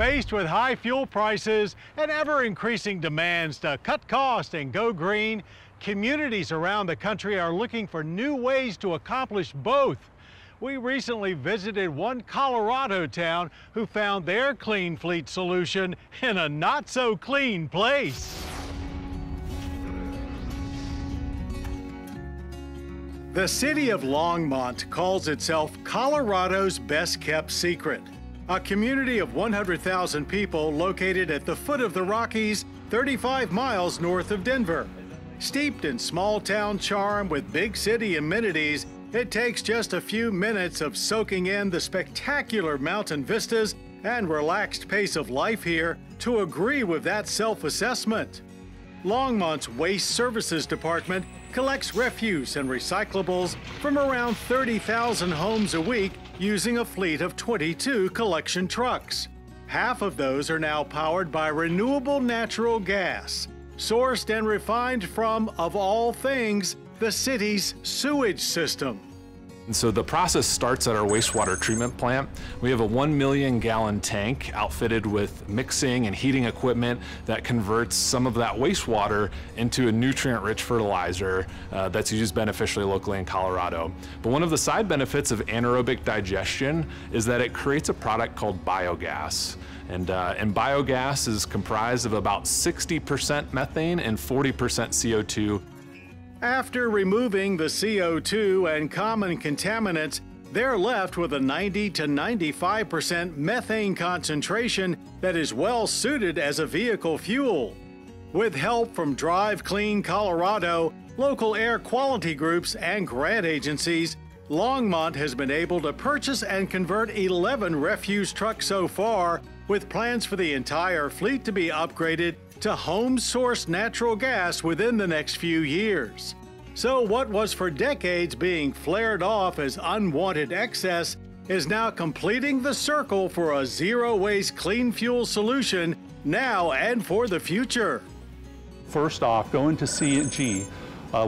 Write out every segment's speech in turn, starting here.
Faced with high fuel prices and ever-increasing demands to cut costs and go green, communities around the country are looking for new ways to accomplish both. We recently visited one Colorado town who found their clean fleet solution in a not-so-clean place. The city of Longmont calls itself Colorado's best-kept secret. A community of 100,000 people located at the foot of the Rockies, 35 miles north of Denver. Steeped in small-town charm with big-city amenities, it takes just a few minutes of soaking in the spectacular mountain vistas and relaxed pace of life here to agree with that self-assessment. Longmont's Waste Services Department collects refuse and recyclables from around 30,000 homes a week using a fleet of 22 collection trucks. Half of those are now powered by renewable natural gas, sourced and refined from, of all things, the city's sewage system. And so the process starts at our wastewater treatment plant. We have a 1 million gallon tank outfitted with mixing and heating equipment that converts some of that wastewater into a nutrient-rich fertilizer that's used beneficially locally in Colorado. But one of the side benefits of anaerobic digestion is that it creates a product called biogas. And biogas is comprised of about 60% methane and 40% CO2. After removing the CO2 and common contaminants, they're left with a 90 to 95% methane concentration that is well suited as a vehicle fuel. With help from Drive Clean Colorado, local air quality groups, and grant agencies, Longmont has been able to purchase and convert 11 refuse trucks so far, with plans for the entire fleet to be upgraded to home-sourced natural gas within the next few years. So what was for decades being flared off as unwanted excess is now completing the circle for a zero-waste clean fuel solution now and for the future. First off, going to CNG,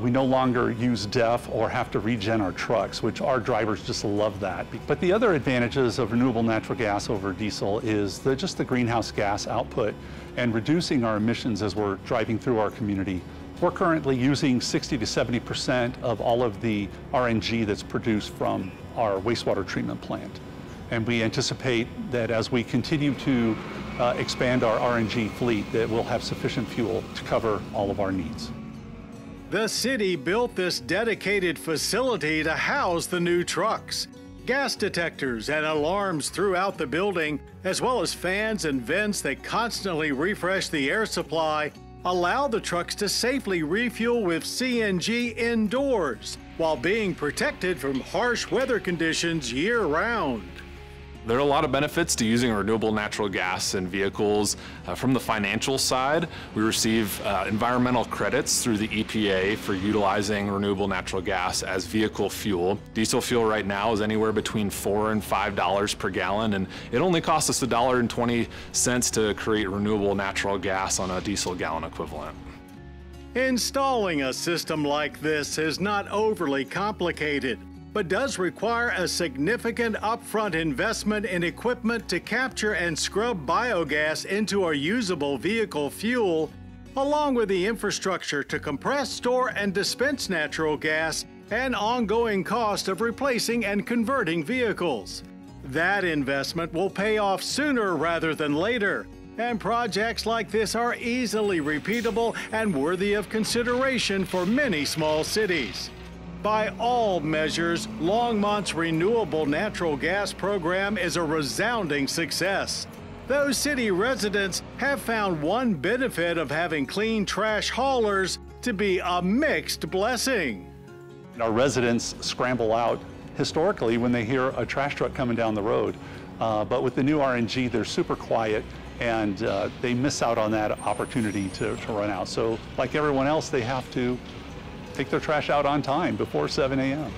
we no longer use DEF or have to regen our trucks, which our drivers just love that. But the other advantages of renewable natural gas over diesel is just the greenhouse gas output and reducing our emissions as we're driving through our community. We're currently using 60 to 70% of all of the RNG that's produced from our wastewater treatment plant. And we anticipate that as we continue to expand our RNG fleet, that we'll have sufficient fuel to cover all of our needs. The city built this dedicated facility to house the new trucks. Gas detectors and alarms throughout the building, as well as fans and vents that constantly refresh the air supply, allow the trucks to safely refuel with CNG indoors while being protected from harsh weather conditions year-round. There are a lot of benefits to using renewable natural gas in vehicles. From the financial side, we receive environmental credits through the EPA for utilizing renewable natural gas as vehicle fuel. Diesel fuel right now is anywhere between $4 and $5 per gallon, and it only costs us $1.20 to create renewable natural gas on a diesel gallon equivalent. Installing a system like this is not overly complicated, but does require a significant upfront investment in equipment to capture and scrub biogas into a usable vehicle fuel, along with the infrastructure to compress, store, and dispense natural gas, and ongoing cost of replacing and converting vehicles. That investment will pay off sooner rather than later, and projects like this are easily repeatable and worthy of consideration for many small cities. By all measures, Longmont's renewable natural gas program is a resounding success. Those city residents have found one benefit of having clean trash haulers to be a mixed blessing. Our residents scramble out historically when they hear a trash truck coming down the road, but with the new RNG, they're super quiet, and they miss out on that opportunity to run out. So like everyone else, they have to take their trash out on time before 7 a.m.